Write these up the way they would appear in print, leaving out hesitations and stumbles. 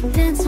Strive.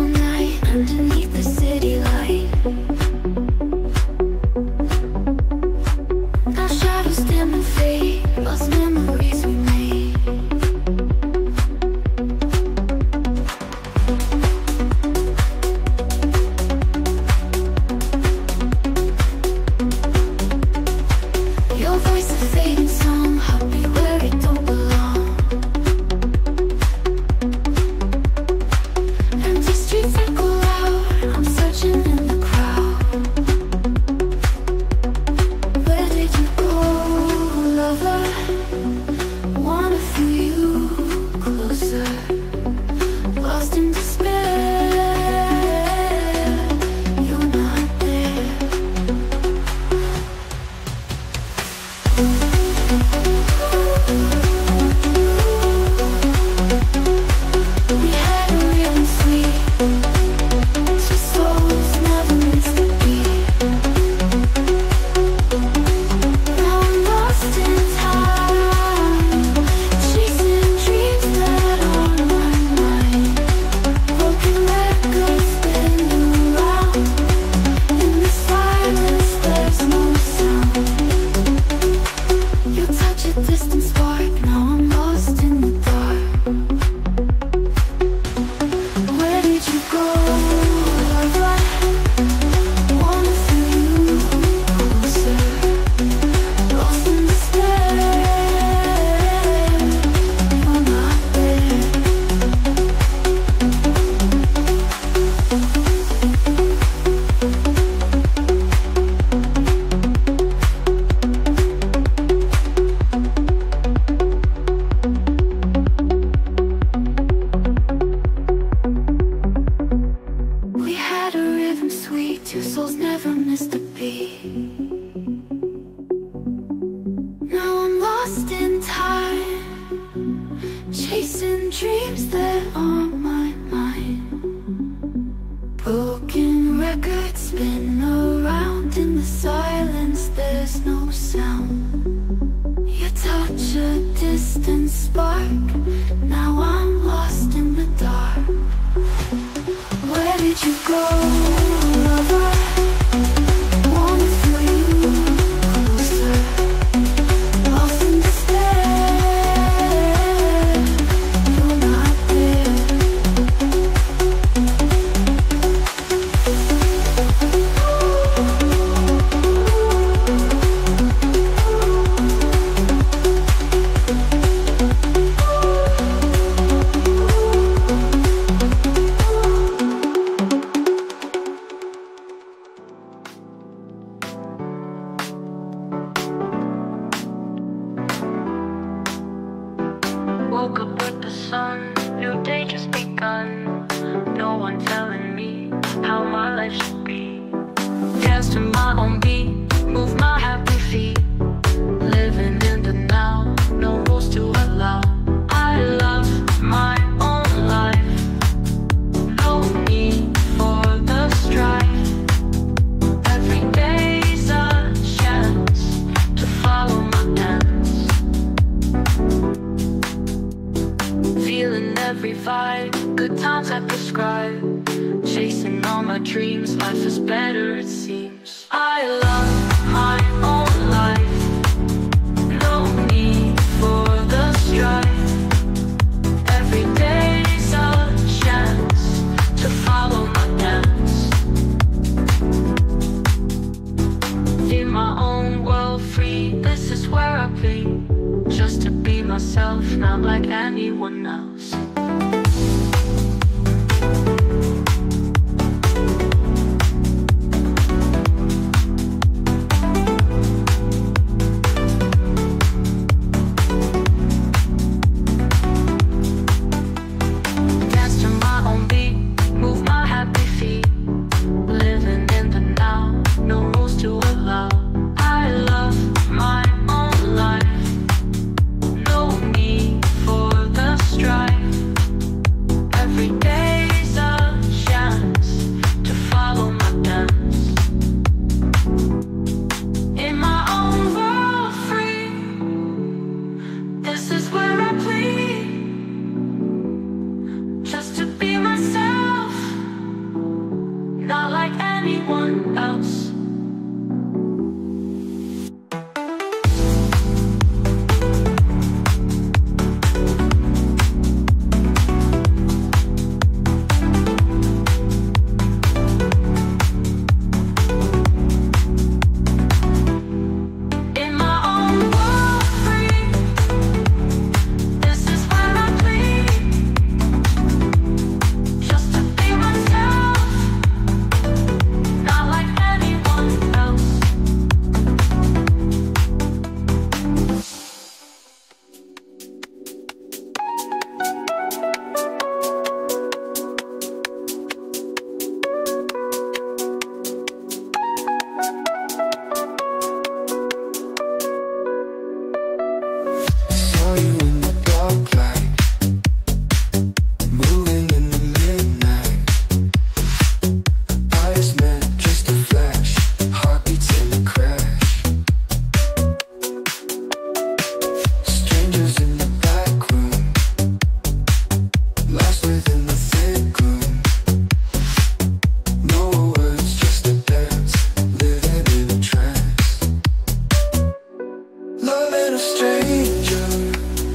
been a stranger.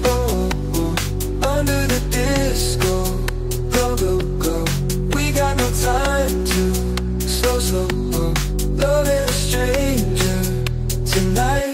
Oh, oh, under the disco, go, go, go. We got no time to slow, slow, oh. Loving a stranger tonight.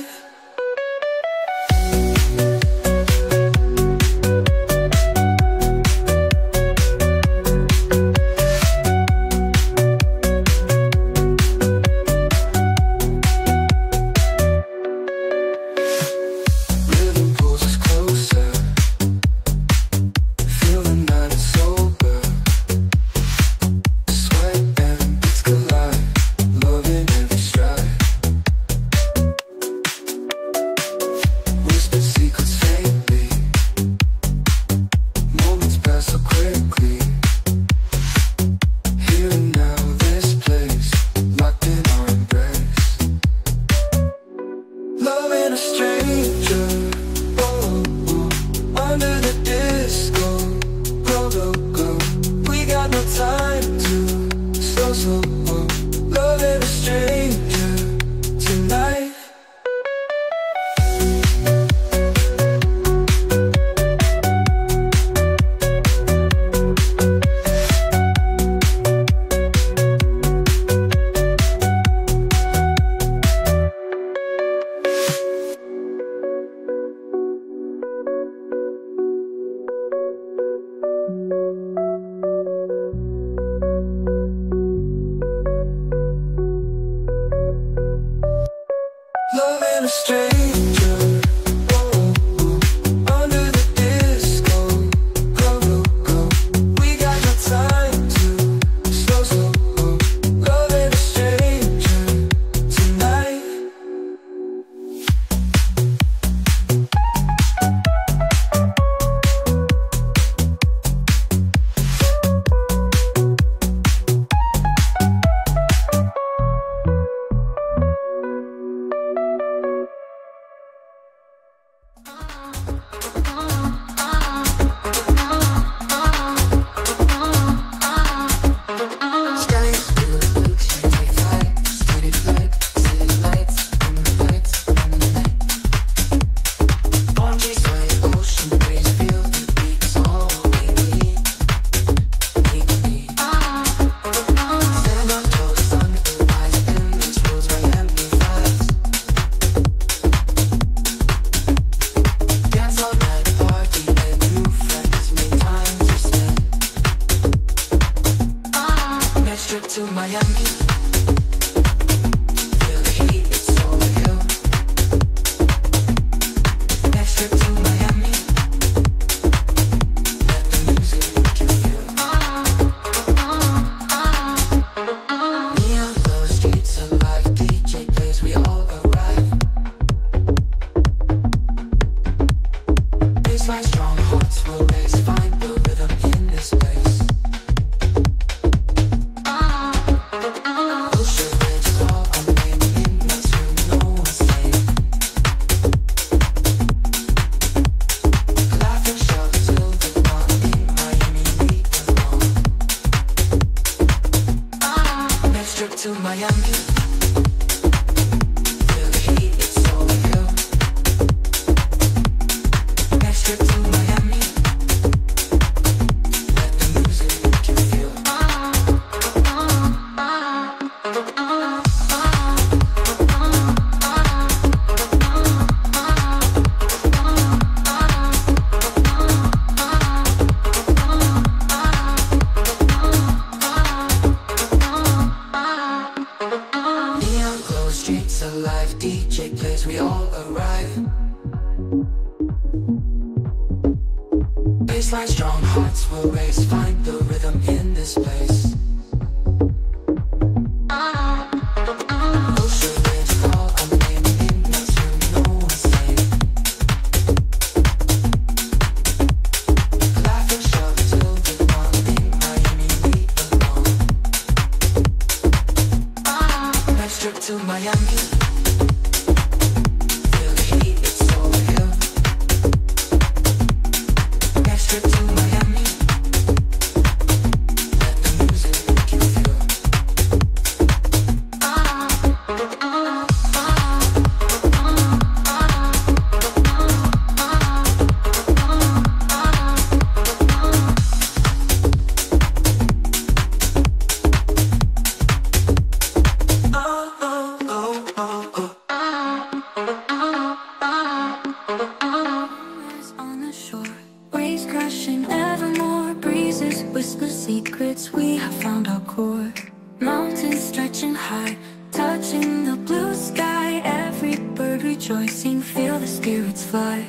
whisper secrets, we have found our core. Mountains stretching high, touching the blue sky. Every bird rejoicing, feel the spirits fly.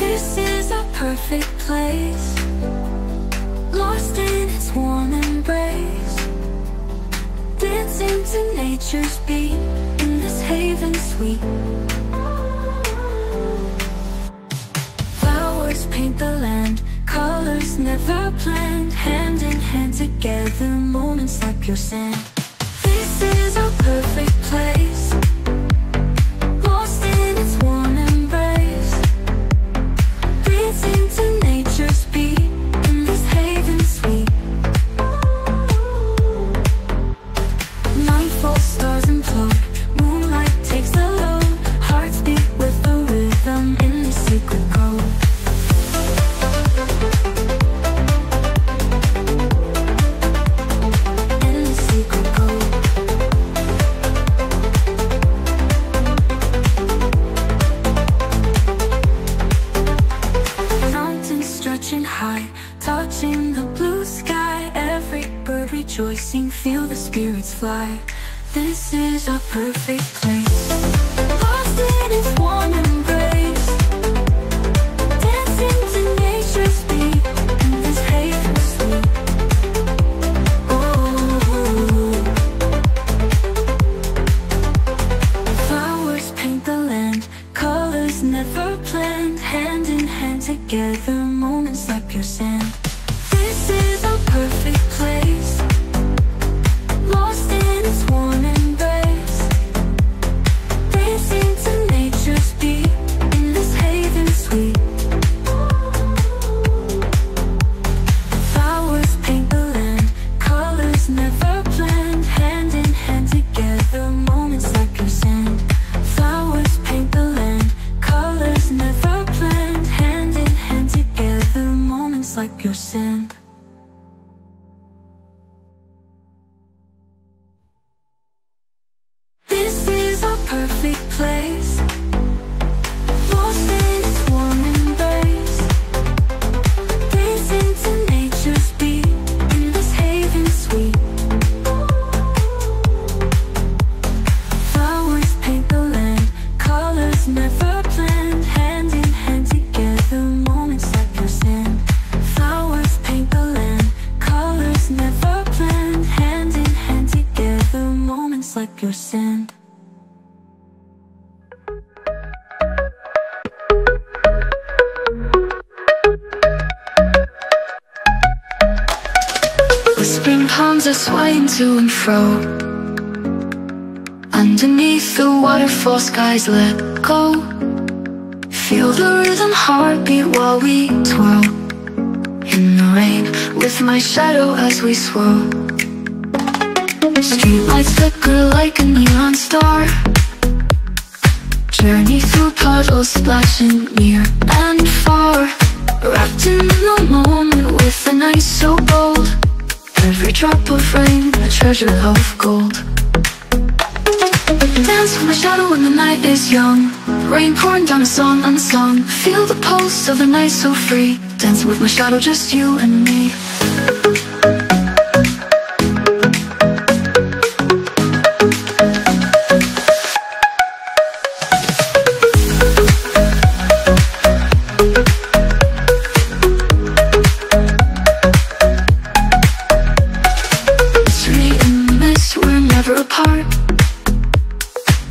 This is a perfect place, lost in its warm embrace. Dancing to nature's beat, in this haven sweet. Flowers paint the land, colors never planned. Hand in hand together, moments like pure sand. This is our perfect place, lost in its warm embrace. Dancing to nature's beat, in this haven sweet. Nightfall stars implode, moonlight takes the load. Hearts beat with the rhythm, in this secret code. High, touching the blue sky, every bird rejoicing, feel the spirits fly. This is a perfect place, lost in its warm embrace. Dancing to nature's beat, in this haven sweet. Ooh. Flowers paint the land, colors never planned. Hand in hand together, moments like pure sand. This is our perfect place, lost in its warm embrace. Dancing to nature's beat, in this haven sweet. Flowers paint the land, colors never planned. Hand in hand together, moments like pure sand. Flowers paint the land, colors never planned. Hand in hand together, moments like pure sand. This is our perfect place, lost in its warm embrace. Dancing to nature's beat, in this haven sweet. Flowers paint the land, colors never planned. Hand in hand together, moments like pure sand. Flowers paint the land, colors never planned. Hand in hand together, moments like pure sand. Whispering palms are swaying to and fro. Underneath the waterfall, skies let go. Feel the rhythm, heartbeat while we twirl in the rain, with my shadow as we swirl. Streetlights flicker like a neon star. Journey through puddles, splashing near and far. Wrapped in the moment with an ice so bold. Every drop of rain, a treasure of gold. Dance with my shadow when the night is young. Rain pouring down a song unsung. Feel the pulse of the night so free. Dancing with my shadow, just you and me.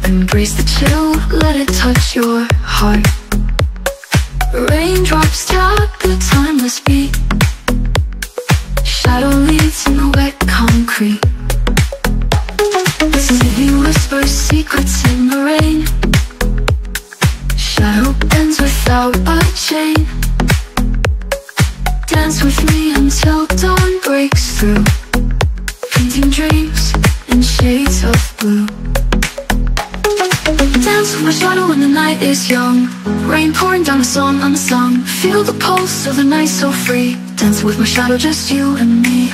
Embrace the chill, let it touch your heart. Raindrops tap the timeless beat. Shadow leads in the wet concrete. The city whispers secrets in the rain. Shadow bends without a chain. Dance with me until dawn breaks through. Painting dreams in shades of blue. Dance with my shadow when the night is young. Rain pouring down a song unsung. Feel the pulse of the night so free. Dance with my shadow, just you and me.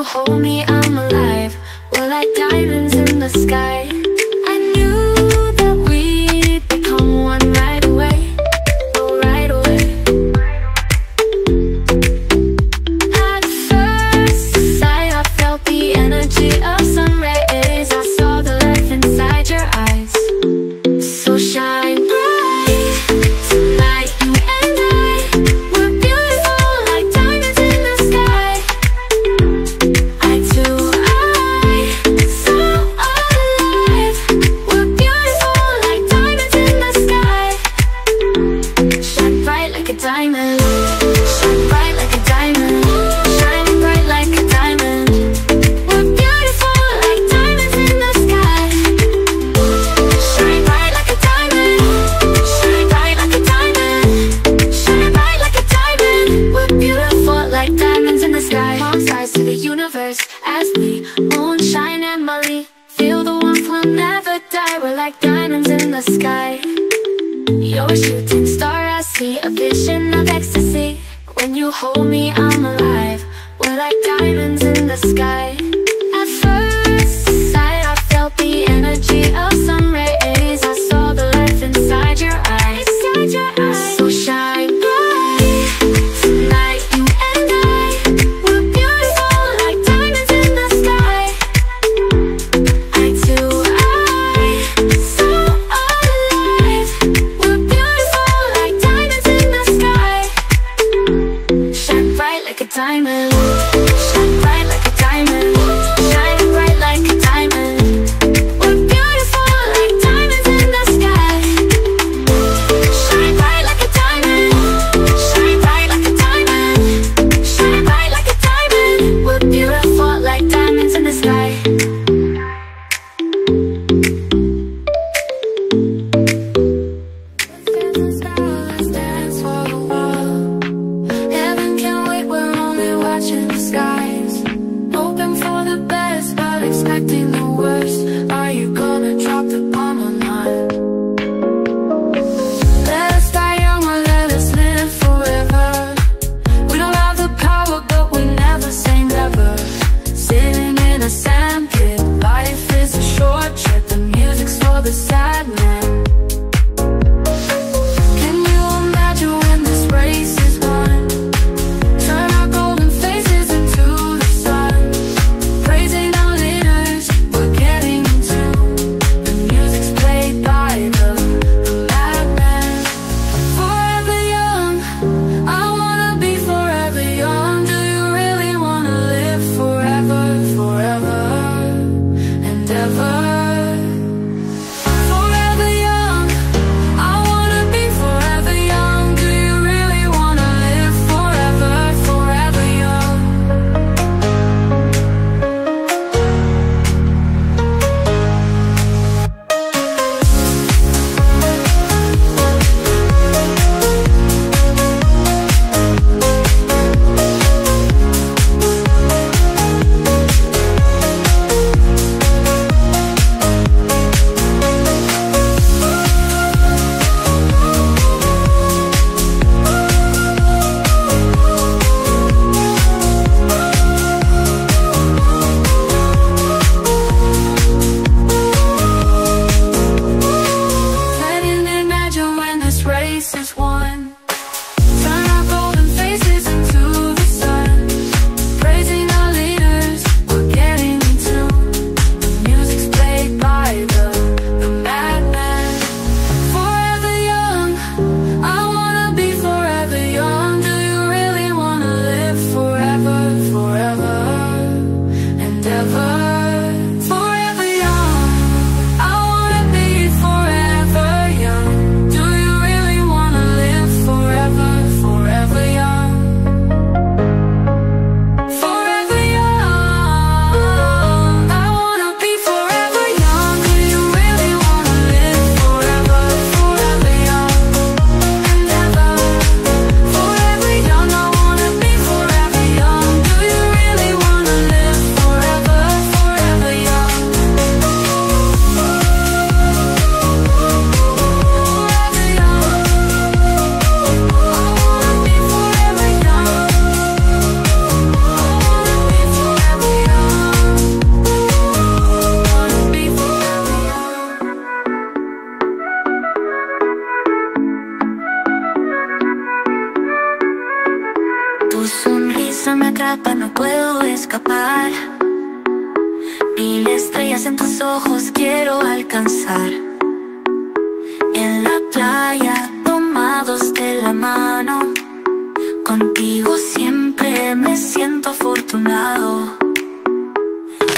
you hold me, I'm alive. We're like diamonds in the sky. I knew that we'd become one right away. Oh, right away. At first sight, I felt the energy of sun rays. I saw the life inside your eyes. So shine bright. As we, moonshine and Molly, feel the warmth, we'll never die. We're like diamonds in the sky. You're a shooting star, I see a vision of ecstasy. When you hold me, I'm alive. We're like diamonds in the sky. At first sight, I felt the energy of sun rays. I saw the life inside your eyes. So shine bright tonight. Shine bright like a diamond. Shine bright like a diamond. beso me atrapa, no puedo escapar. Mil estrellas en tus ojos quiero alcanzar. En la playa, tomados de la mano, contigo siempre me siento afortunado.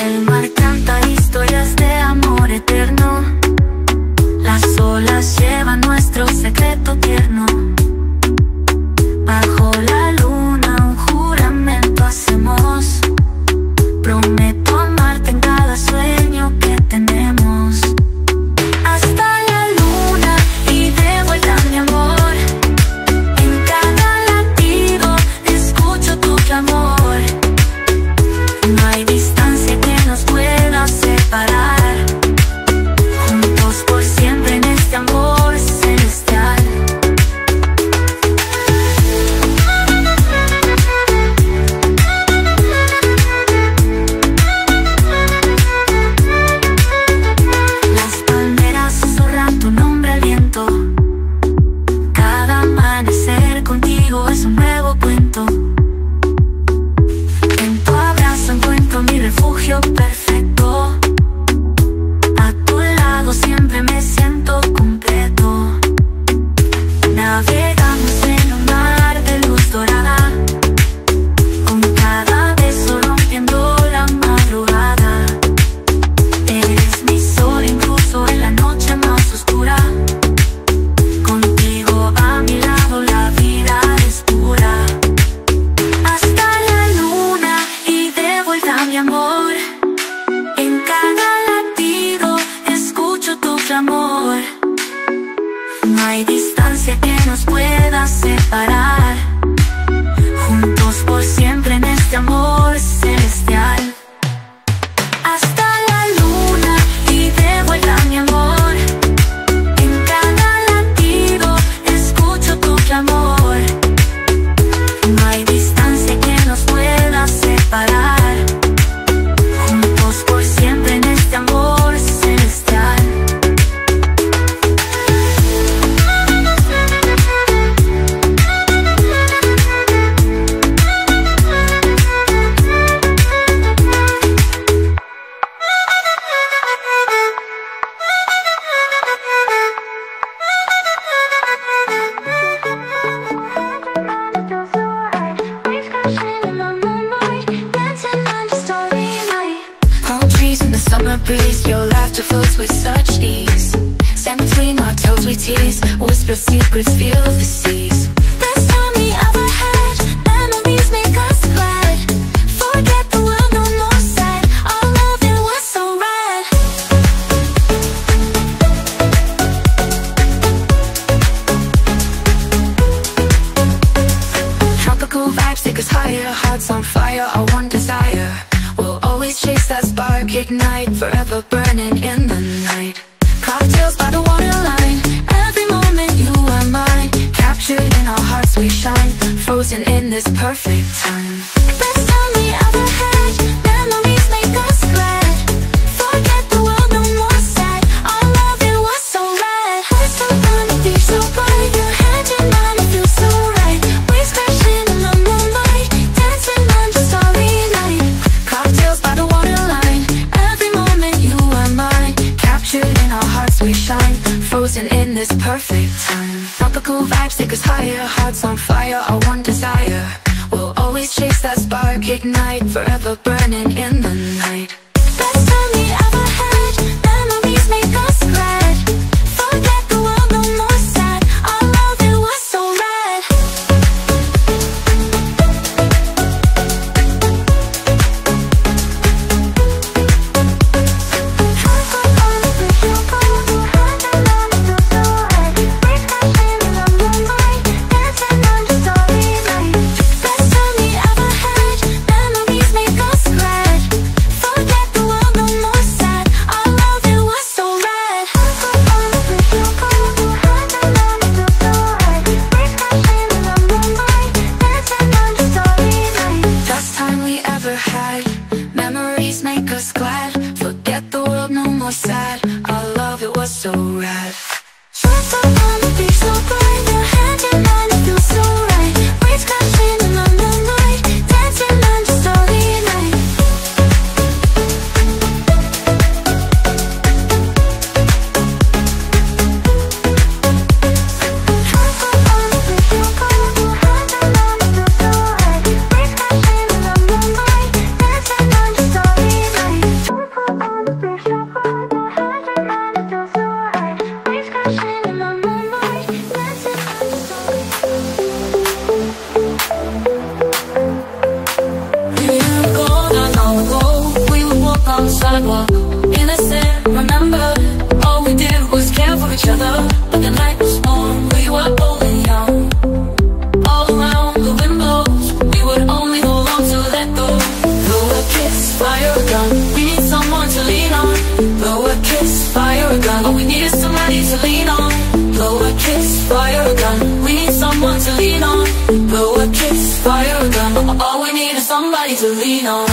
El mar canta historias de amor eterno. Las olas llevan nuestro secreto tierno. Bajo la luna un juramento hacemos. Prometo amarte en cada sueño que tenemos. Hasta la luna y de vuelta mi amor. En cada latido escucho tu clamor. No hay distancia que nos pueda separar. Dancing know each other, but the night was warm, we were old and young. All around the wind blows, we would only hold on to let go. Blow a kiss, fire a gun, we need someone to lean on. Blow a kiss, fire a gun, all we need is somebody to lean on. Blow a kiss, fire a gun, we need someone to lean on. Blow a kiss, fire a gun, all we need is somebody to lean on.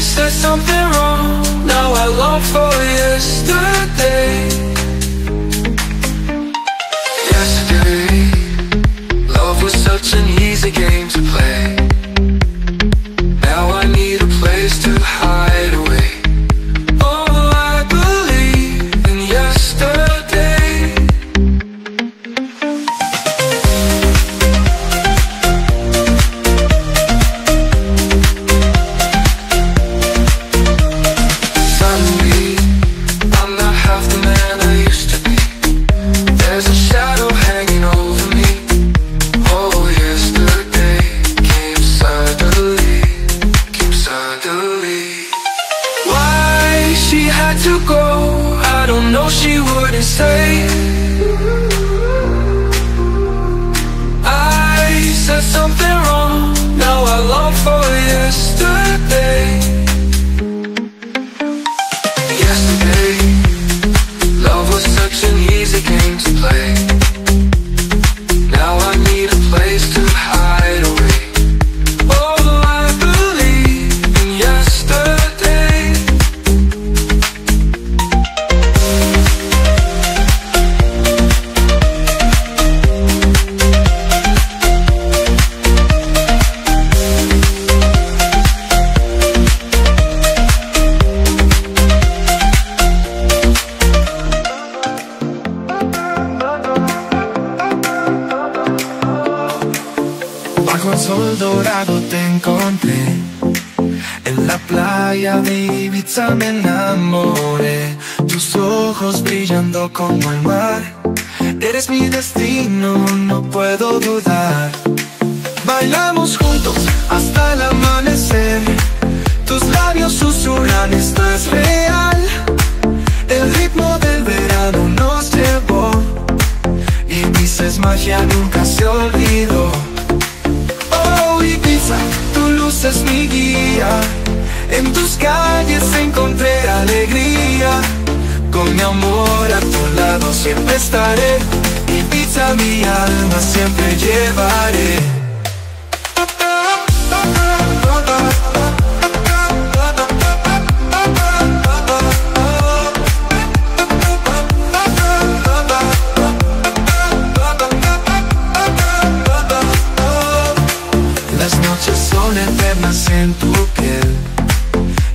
we said something wrong. Now I long for yesterday. Yesterday, love was such an easy game to play. Now I need a place to hide away. Oh, I believe in yesterday. Suddenly, I'm not half the man I used to be. There's a shadow hanging over me. Oh, yesterday came suddenly. Why she had to go, I don't know, she wouldn't say. I said something wrong, now I long for yesterday. Yesterday, love was such an easy game to play. Bajo el sol dorado te encontré, en la playa de Ibiza me enamoré. Tus ojos brillando como el mar, eres mi destino, no puedo dudar. Bailamos juntos hasta el amanecer, tus labios susurran, esto es real. El ritmo del verano nos llevó, Ibiza es magia, nunca se olvidó. Tu luz es mi guía, en tus calles encontré alegría. Con mi amor a tu lado siempre estaré, Ibiza mi alma siempre llevaré. En tu piel,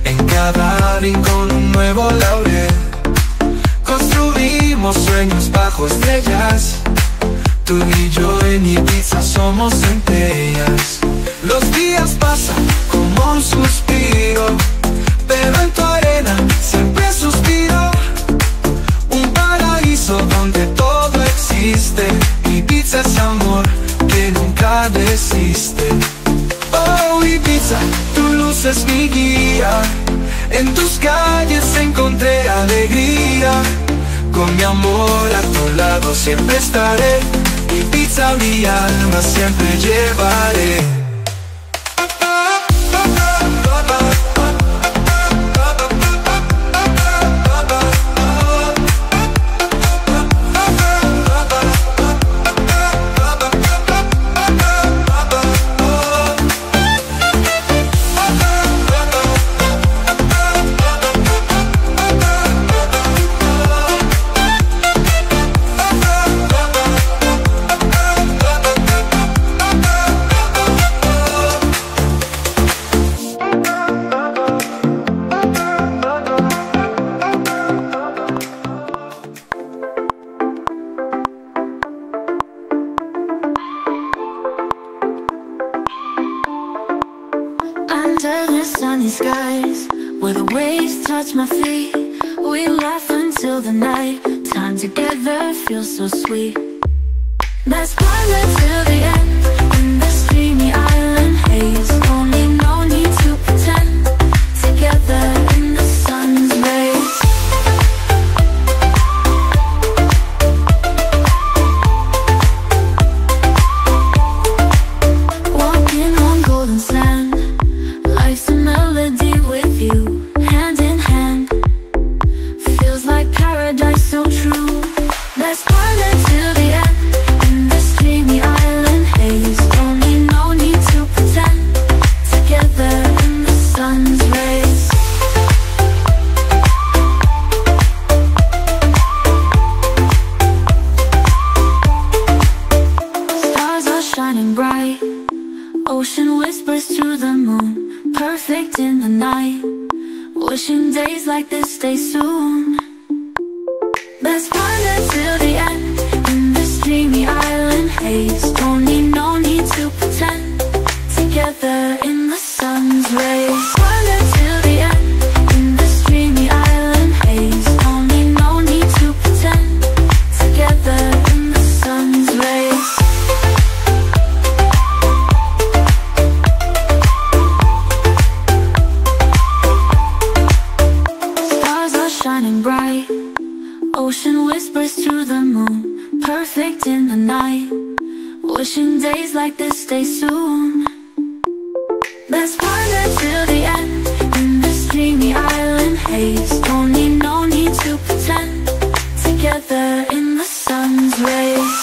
en cada rincón un nuevo laurel. Construimos sueños bajo estrellas, tú y yo en Ibiza somos centellas. Los días pasan como un suspiro, pero en tu arena siempre suspiro. Un paraíso donde todo existe, Ibiza es amor que nunca desiste. Ibiza, tu luz es mi guía, en tus calles encontré alegría. Con mi amor a tu lado siempre estaré, Ibiza mi alma siempre llevaré. Under the sunny skies, where the waves touch my feet, we laugh until the night. Time together feels so sweet. Let's climb till the end in this dreamy island haze. Only no need to pretend. Together in the sun's rays. Walking on golden sand. Life's a melody with you, hand in hand. Feels like paradise, so true. Let's climb till the end in this dreamy island. Wishing days like this stay soon. Let's wander till the end in this dreamy island haze. Don't need, no need to pretend. Together in the sun's rays. Wander till the end in this dreamy island haze. Don't need, no need to pretend. Together in the sun's rays. Stars are shining bright. Ocean whispers to the moon. Perfect in the night. Wishing days like this stay soon. Let's wander till the end in this dreamy island haze. Don't need, no need to pretend. Together in the sun's rays.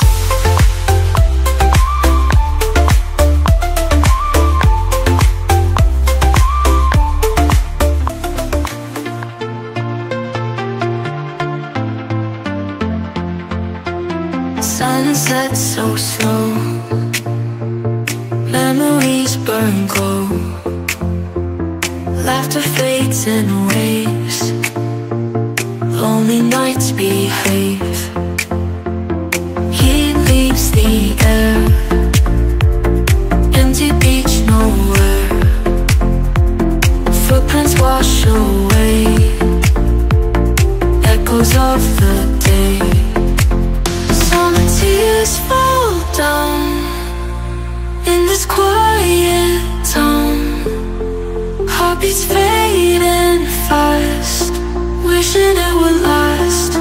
Sunset so slow, memories burn cold. Laughter fades in waves. Lonely nights behave. Heat leaves the air. Empty beach nowhere. Footprints wash away. Echoes of the day. Tears fall down in this quiet town. Heartbeats fading fast, wishing it would last.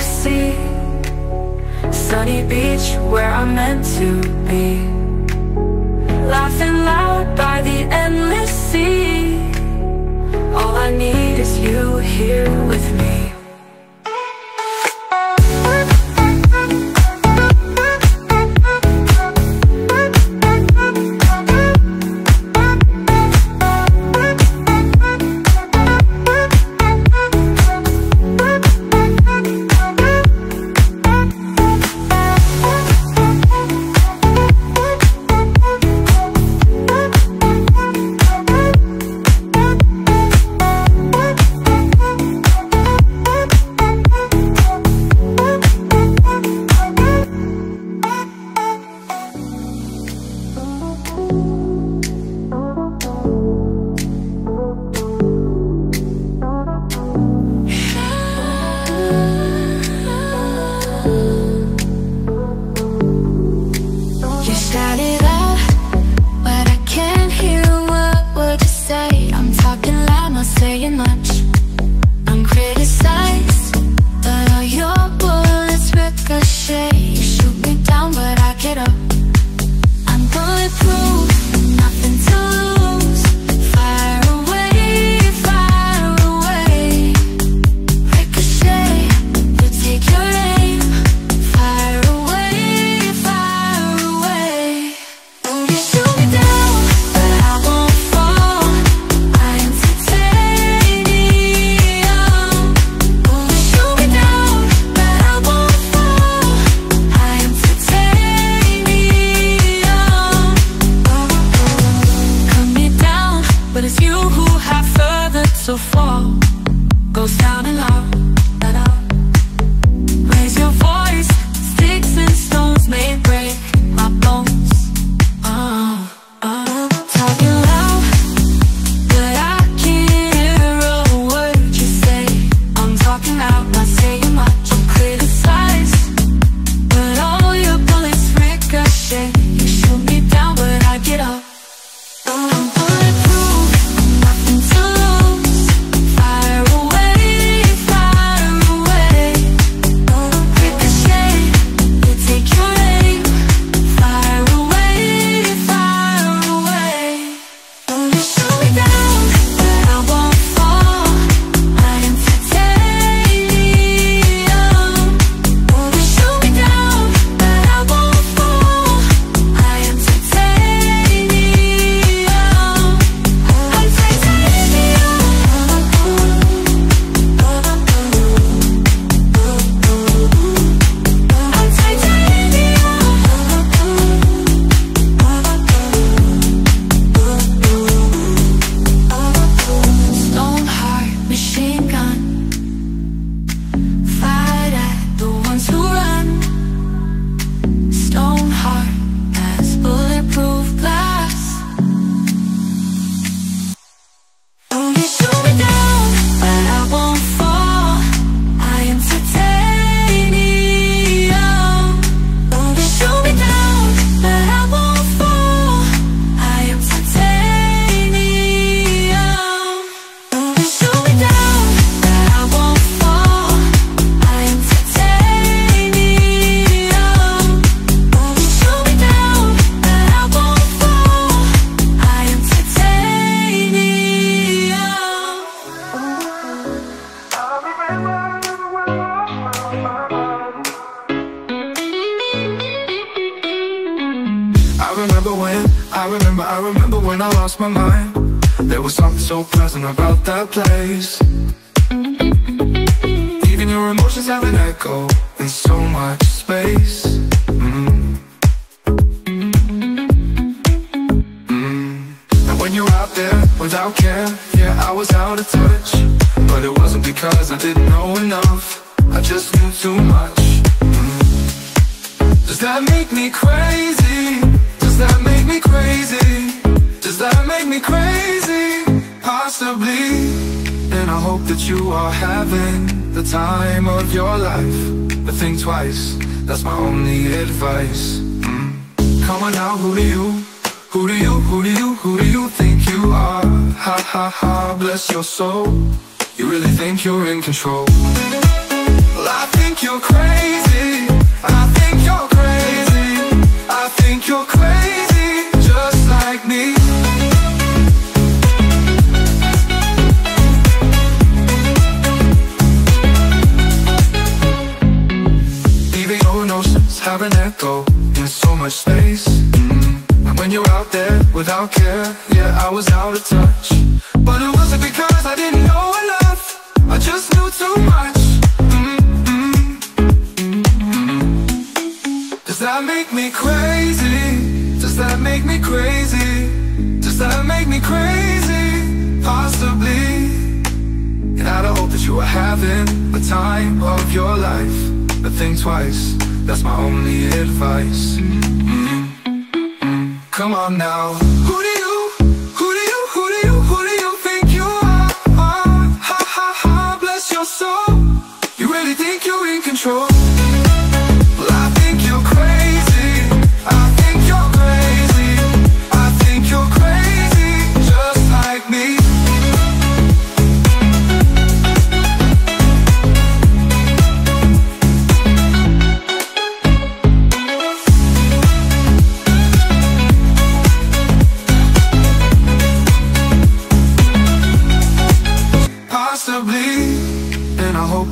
to see. Sunny beach where I'm meant to be. Laughing loud by the endless sea. All I need is you here with me. Bless your soul. You really think you're in control? Well, I think you're crazy. I think you're crazy. I think you're crazy, just like me. Leaving no notions, having that go in so much space. When you're out there without care, yeah, I was out of touch. But it wasn't because I didn't know enough, I just knew too much. Does that make me crazy? Does that make me crazy? Does that make me crazy? Possibly. And I'd hope that you were having the time of your life, but think twice, that's my only advice. Come on now. Who do you, who do you, who do you, who do you think you are? Ha ha ha, bless your soul. You really think you're in control? Well, I think you're crazy. I think you're crazy. I think you're crazy, just like me.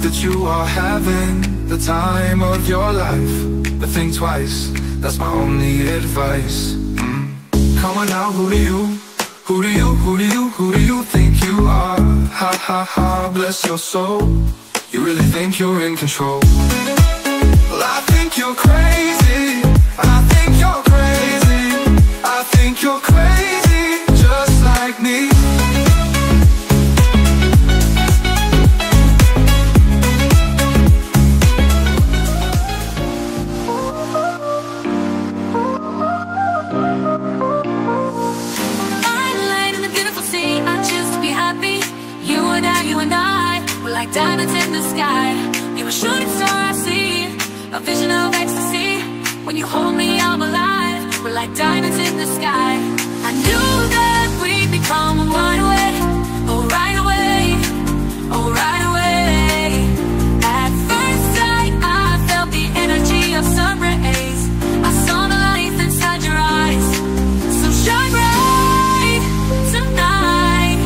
That you are having the time of your life, but think twice, that's my only advice. Come on now, who do you, who do you, who do you, who do you think you are? Ha ha ha, bless your soul. You really think you're in control? Well, I think you're crazy. I think you're crazy. I think you're crazy, just like me. Like diamonds in the sky, you're a shooting star I see, a vision of ecstasy. When you hold me, I'm alive. We're like diamonds in the sky. I knew that we'd become one way. Oh, right away, oh, right away. At first sight, I felt the energy of sun rays. I saw the life inside your eyes, so shine bright tonight.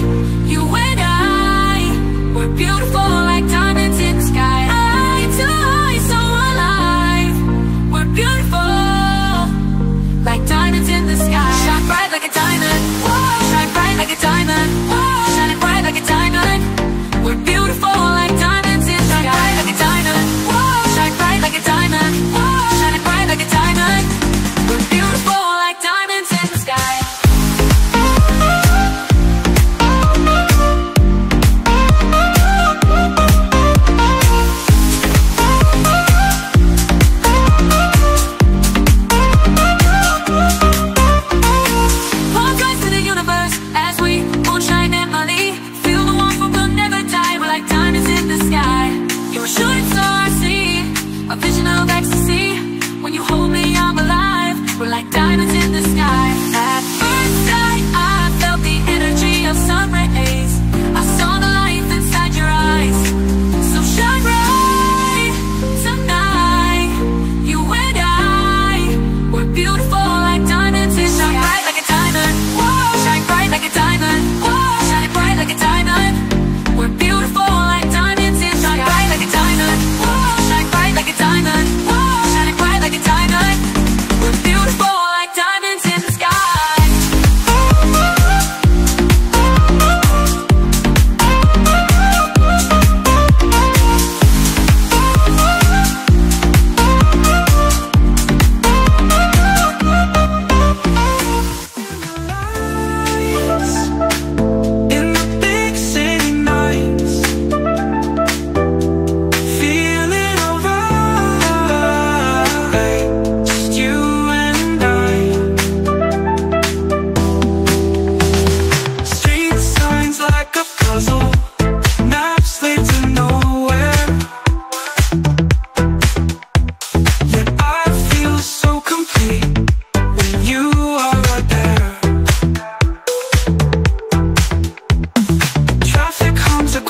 You and I were beautiful. Like a diamond, oh, shining bright like a diamond. We're beautiful like diamonds in the sky. Like a diamond, oh, shine bright like a diamond, oh, shining bright like a diamond. We're beautiful like diamonds in the sky.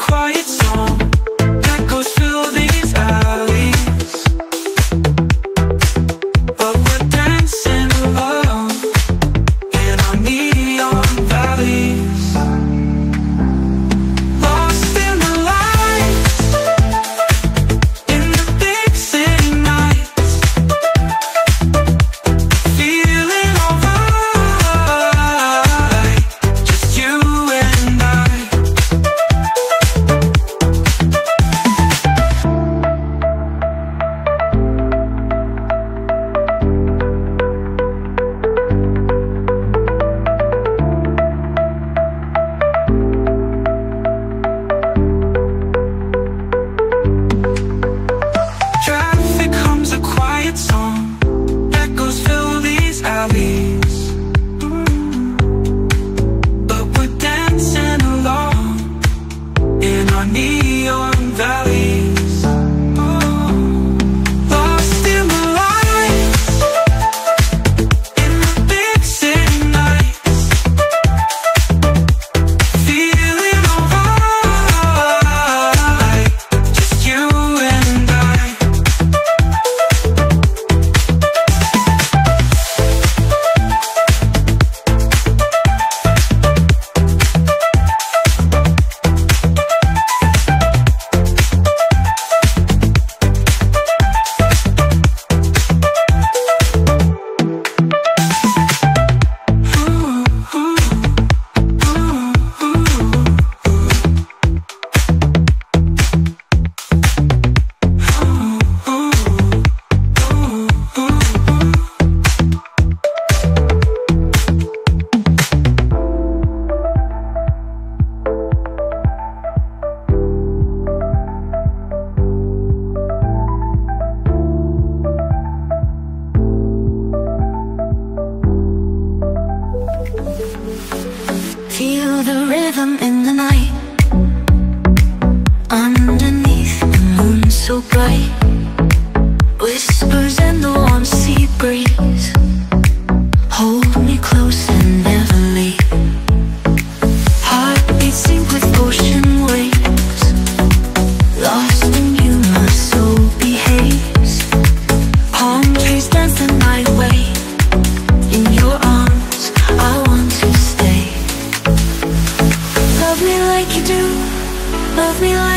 Quiet song that goes through these eyes.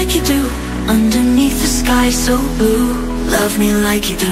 like you do, underneath the sky so blue. Love me like you do.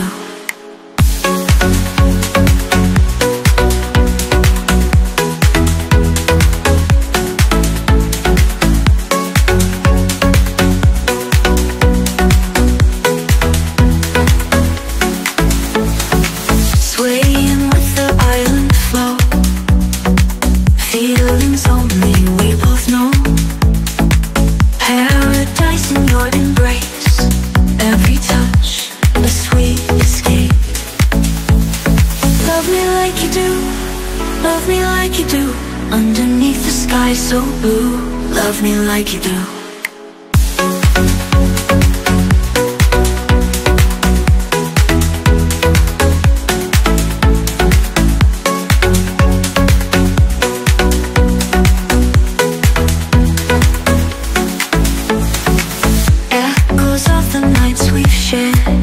Echoes of the nights we've shared,